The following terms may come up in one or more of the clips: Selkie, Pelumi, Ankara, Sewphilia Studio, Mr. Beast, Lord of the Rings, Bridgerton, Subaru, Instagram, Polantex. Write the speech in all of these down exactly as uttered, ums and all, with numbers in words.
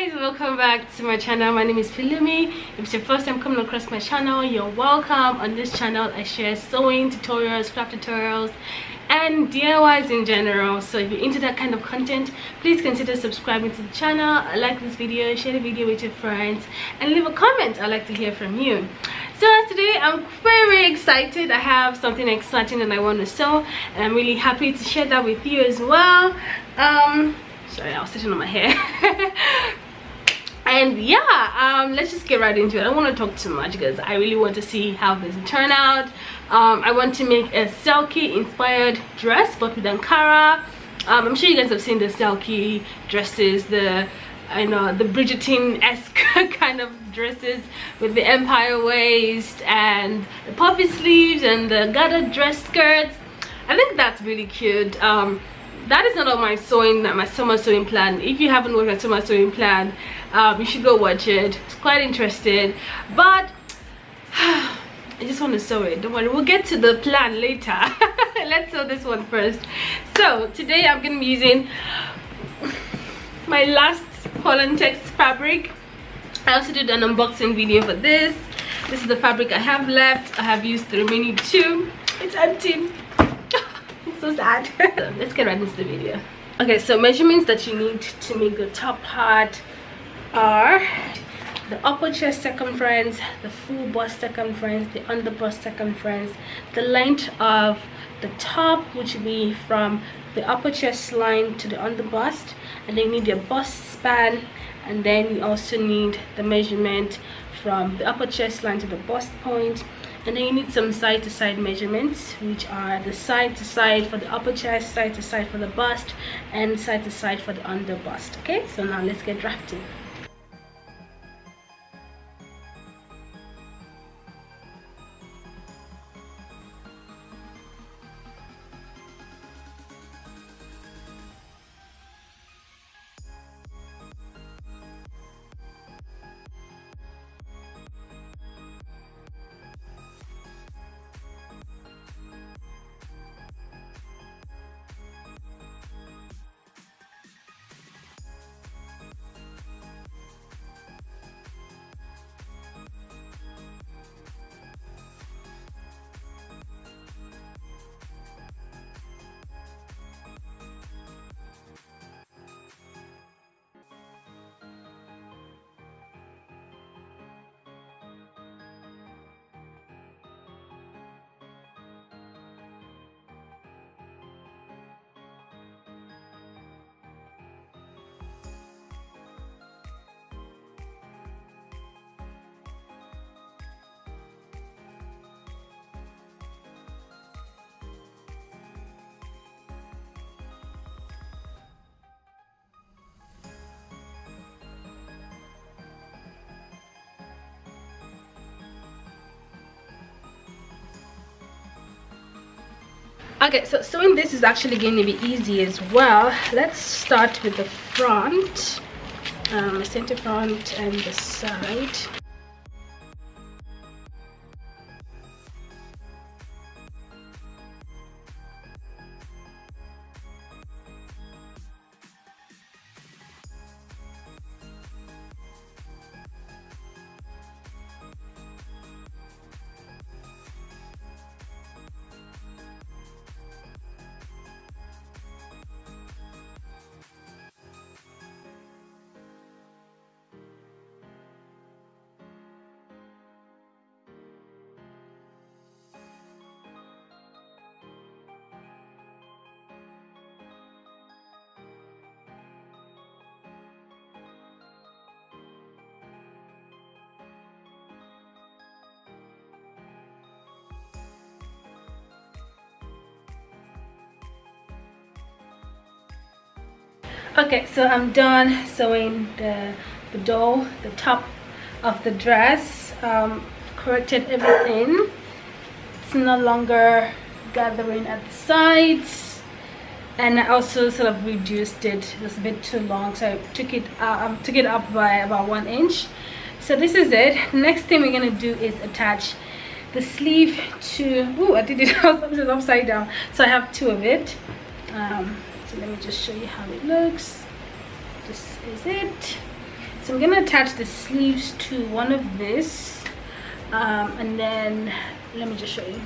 guys, welcome back to my channel. My name is Pelumi. If it's your first time coming across my channel, you're welcome. On this channel I share sewing tutorials, craft tutorials and D I Ys in general, so if you're into that kind of content, please consider subscribing to the channel. Like this video, share the video with your friends and leave a comment. I'd like to hear from you. So today I'm very excited. I have something exciting that I want to sew and I'm really happy to share that with you as well. Um sorry, I was sitting on my hair. And yeah, um let's just get right into it. I don't want to talk too much because I really want to see how this turn out. um I want to make a Selkie inspired dress, but with Ankara. um I'm sure you guys have seen the Selkie dresses, the I know the Bridgerton-esque kind of dresses with the empire waist and the puffy sleeves and the gathered dress skirts. I think that's really cute. um That is not on my sewing, my summer sewing plan. If you haven't watched my summer sewing plan, um, you should go watch it. It's quite interesting. But I just want to sew it. Don't worry, we'll get to the plan later. Let's sew this one first. So today I'm going to be using my last Polantex fabric. I also did an unboxing video for this. This is the fabric I have left. I have used the remaining two. It's empty. So sad. So let's get right into the video. Okay, so measurements that you need to make the top part are the upper chest circumference, the full bust circumference, the under bust circumference, the length of the top, which will be from the upper chest line to the under bust, and then you need your bust span, and then you also need the measurement from the upper chest line to the bust point. And then you need some side to side measurements, which are the side to side for the upper chest, side to side for the bust, and side to side for the under bust. Okay, so now let's get drafting. Okay, so sewing this is actually going to be easy as well. Let's start with the front, um, the center front and the side. Okay, so I'm done sewing the, the doll, the top of the dress. Um, corrected everything. It's no longer gathering at the sides, and I also sort of reduced it. It was a bit too long, so I took it uh, um, took it up by about one inch. So this is it. Next thing we're gonna do is attach the sleeve to. Ooh, I did it. I was upside down, so I have two of it. Um, So let me just show you how it looks. This is it. So I'm going to attach the sleeves to one of this, um, and then let me just show you.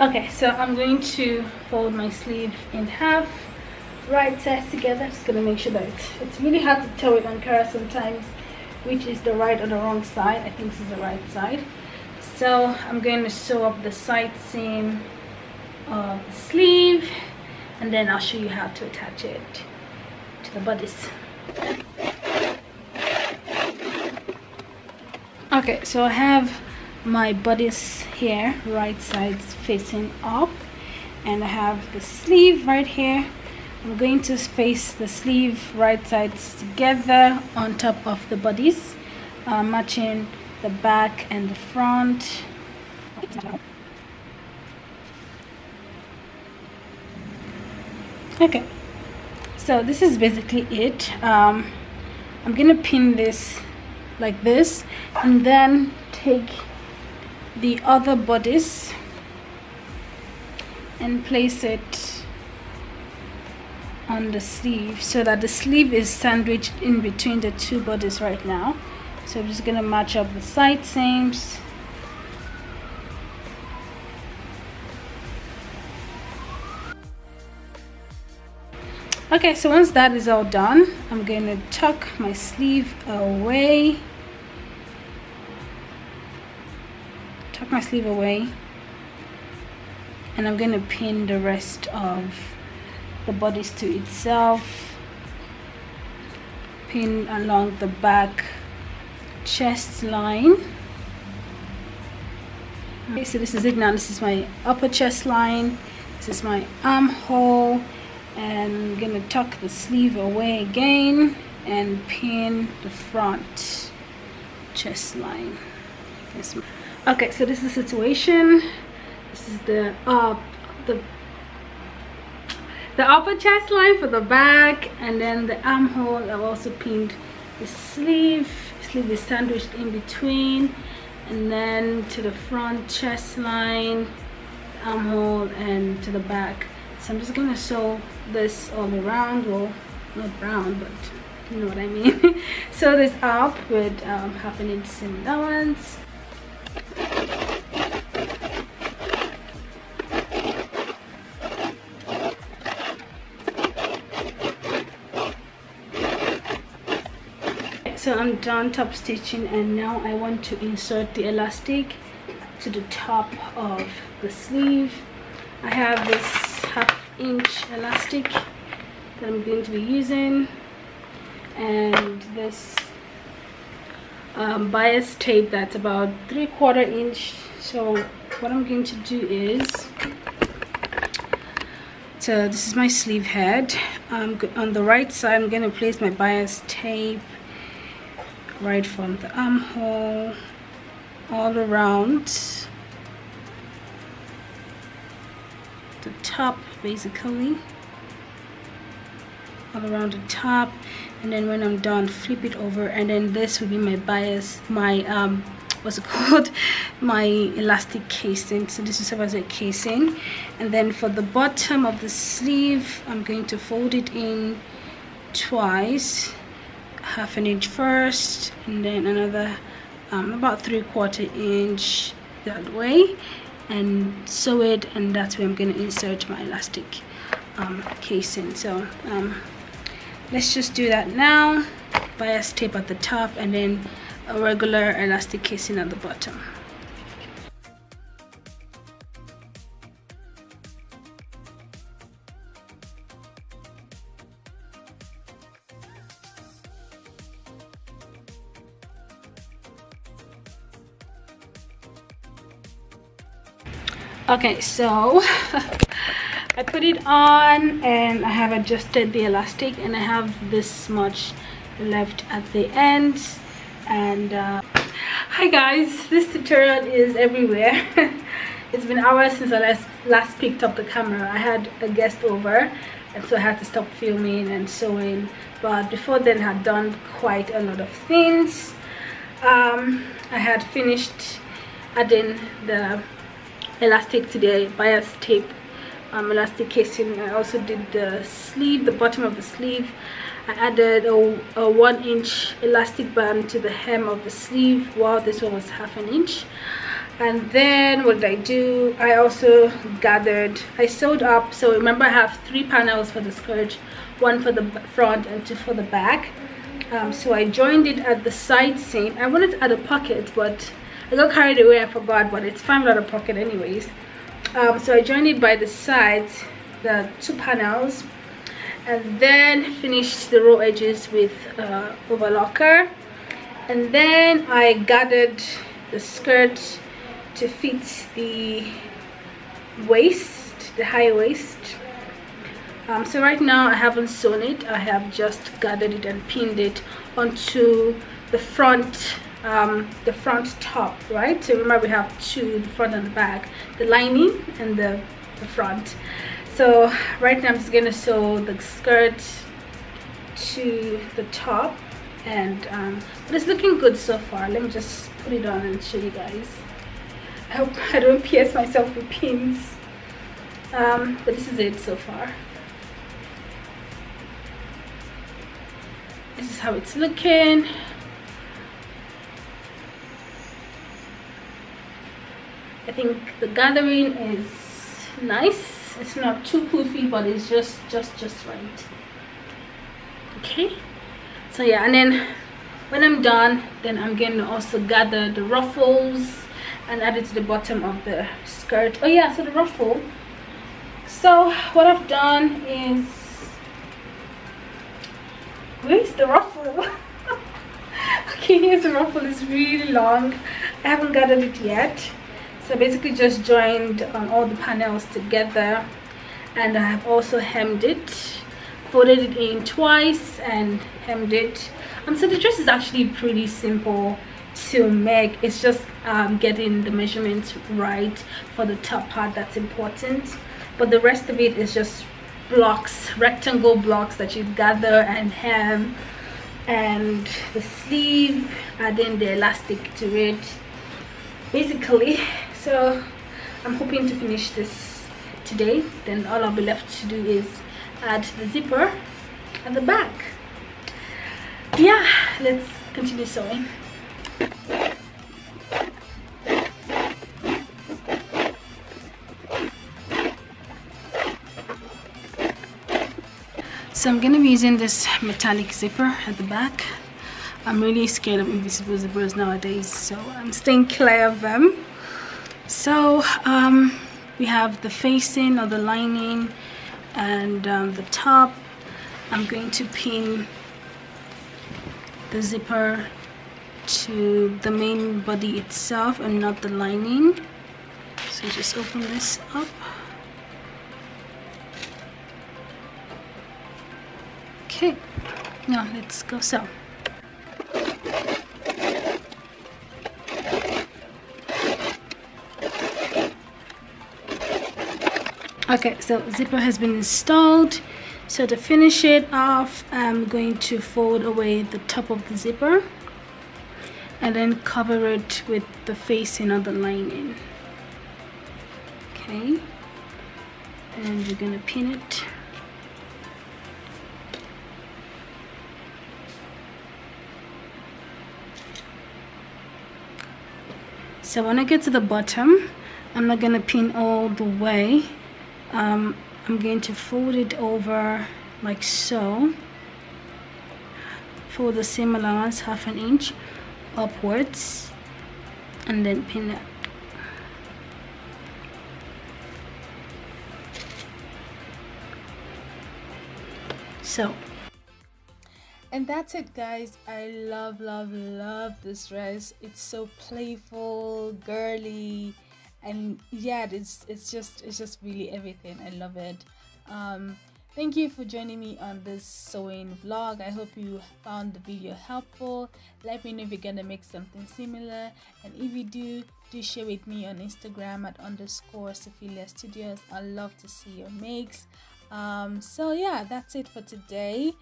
Okay, so I'm going to fold my sleeve in half, right sides together. I'm just going to make sure that it's, it's really hard to tell with Ankara sometimes which is the right or the wrong side. I think this is the right side. So I'm going to sew up the side seam of the sleeve, and then I'll show you how to attach it to the bodice. Okay, so I have my bodice here, right sides facing up, and I have the sleeve right here. I'm going to face the sleeve right sides together on top of the bodice, uh, matching the back and the front. Okay, so this is basically it. um, I'm gonna pin this like this, and then take the other bodice and place it on the sleeve so that the sleeve is sandwiched in between the two bodies right now. So I'm just going to match up the side seams. Okay, so once that is all done, I'm going to tuck my sleeve away. Tuck my sleeve away, and I'm going to pin the rest of the bodice to itself. Pin along the back chest line. Okay, so this is it now. This is my upper chest line. This is my armhole, and I'm gonna tuck the sleeve away again and pin the front chest line. Okay, so this is the situation. This is the uh the The upper chest line for the back, and then the armhole. I've also pinned the sleeve. Sleeve is sandwiched in between, and then to the front chest line, armhole, and to the back. So I'm just gonna sew this all around. Well, not round, but you know what I mean. Sew this up with um, half an inch seam allowance. So I'm done top stitching, and now I want to insert the elastic to the top of the sleeve. I have this half inch elastic that I'm going to be using, and this um, bias tape that's about three quarter inch. So what I'm going to do is, so this is my sleeve head. Um, on the right side, I'm going to place my bias tape right from the armhole all around the top, basically all around the top, and then when I'm done, flip it over, and then this will be my bias, my um what's it called, my elastic casing. So this is serve as a casing, and then for the bottom of the sleeve, I'm going to fold it in twice. Half an inch first, and then another um, about three quarter inch that way, and sew it, and that's where I'm going to insert my elastic um, casing. So um, let's just do that now. Bias tape at the top, and then a regular elastic casing at the bottom. Okay, so I put it on, and I have adjusted the elastic, and I have this much left at the end. And uh, hi guys, this tutorial is everywhere. It's been hours since I last, last picked up the camera. I had a guest over, and so I had to stop filming and sewing, but before then I had done quite a lot of things. um, I had finished adding the elastic today, bias tape, um, elastic casing. I also did the sleeve, the bottom of the sleeve. I added a, a one inch elastic band to the hem of the sleeve while this one was half an inch. And then what did I do? I also gathered, I sewed up. So remember, I have three panels for the skirt, one for the front and two for the back. Um, so I joined it at the side seam. I wanted to add a pocket, but I got carried away and forgot, but it's fine without a pocket anyways. Um, so I joined it by the sides, the two panels, and then finished the raw edges with uh, overlocker. And then I gathered the skirt to fit the waist, the high waist. Um, so right now I haven't sewn it, I have just gathered it and pinned it onto the front, um, the front top, right? So remember, we have two, the front and the back, the lining and the, the front. So right now I'm just gonna sew the skirt to the top, and um, but it's looking good so far. Let me just put it on and show you guys. I hope I don't pierce myself with pins, um, but this is it so far. This is how it's looking. I think the gathering is nice. It's not too poofy, but it's just just just right. Okay, so yeah, and then when I'm done, then I'm going to also gather the ruffles and add it to the bottom of the skirt. Oh yeah, so the ruffle. So what I've done is, where's the ruffle? Okay, here's the ruffle. It's really long. I haven't gathered it yet. So I basically just joined um, all the panels together, and I have also hemmed it, folded it in twice and hemmed it. Um, so the dress is actually pretty simple to make. It's just um, getting the measurements right for the top part that's important, but the rest of it is just blocks, rectangle blocks that you gather and hem, and the sleeve, adding the elastic to it basically. So I'm hoping to finish this today, then all I'll be left to do is add the zipper at the back. Yeah, let's continue sewing. So I'm going to be using this metallic zipper at the back. I'm really scared of invisible zippers nowadays, so I'm staying clear of them. So um, we have the facing or the lining and um, the top. I'm going to pin the zipper to the main body itself and not the lining. So just open this up. Okay, now let's go sew. Okay, so zipper has been installed. So to finish it off, I'm going to fold away the top of the zipper and then cover it with the facing of the lining. Okay, and we're gonna pin it. So when I get to the bottom, I'm not going to pin all the way. Um, I'm going to fold it over like so. Fold the seam allowance half an inch upwards and then pin it. So. And that's it, guys. I love love love this dress. It's so playful, girly, and yeah, it's it's just it's just really everything. I love it. Um thank you for joining me on this sewing vlog. I hope you found the video helpful. Let me know if you're gonna make something similar, and if you do do share with me on Instagram at underscore Sewphilia Studios. I love to see your makes. Um so yeah, that's it for today.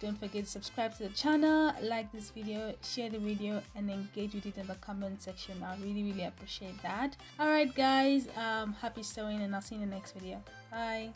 Don't forget to subscribe to the channel, like this video, share the video, and engage with it in the comment section. I really, really appreciate that. All right, guys, um, happy sewing, and I'll see you in the next video. Bye.